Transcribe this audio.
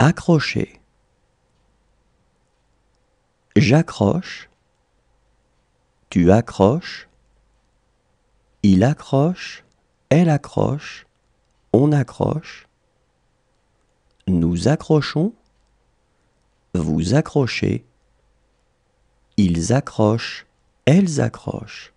Accrocher. J'accroche. Tu accroches. Il accroche. Elle accroche. On accroche. Nous accrochons. Vous accrochez. Ils accrochent. Elles accrochent.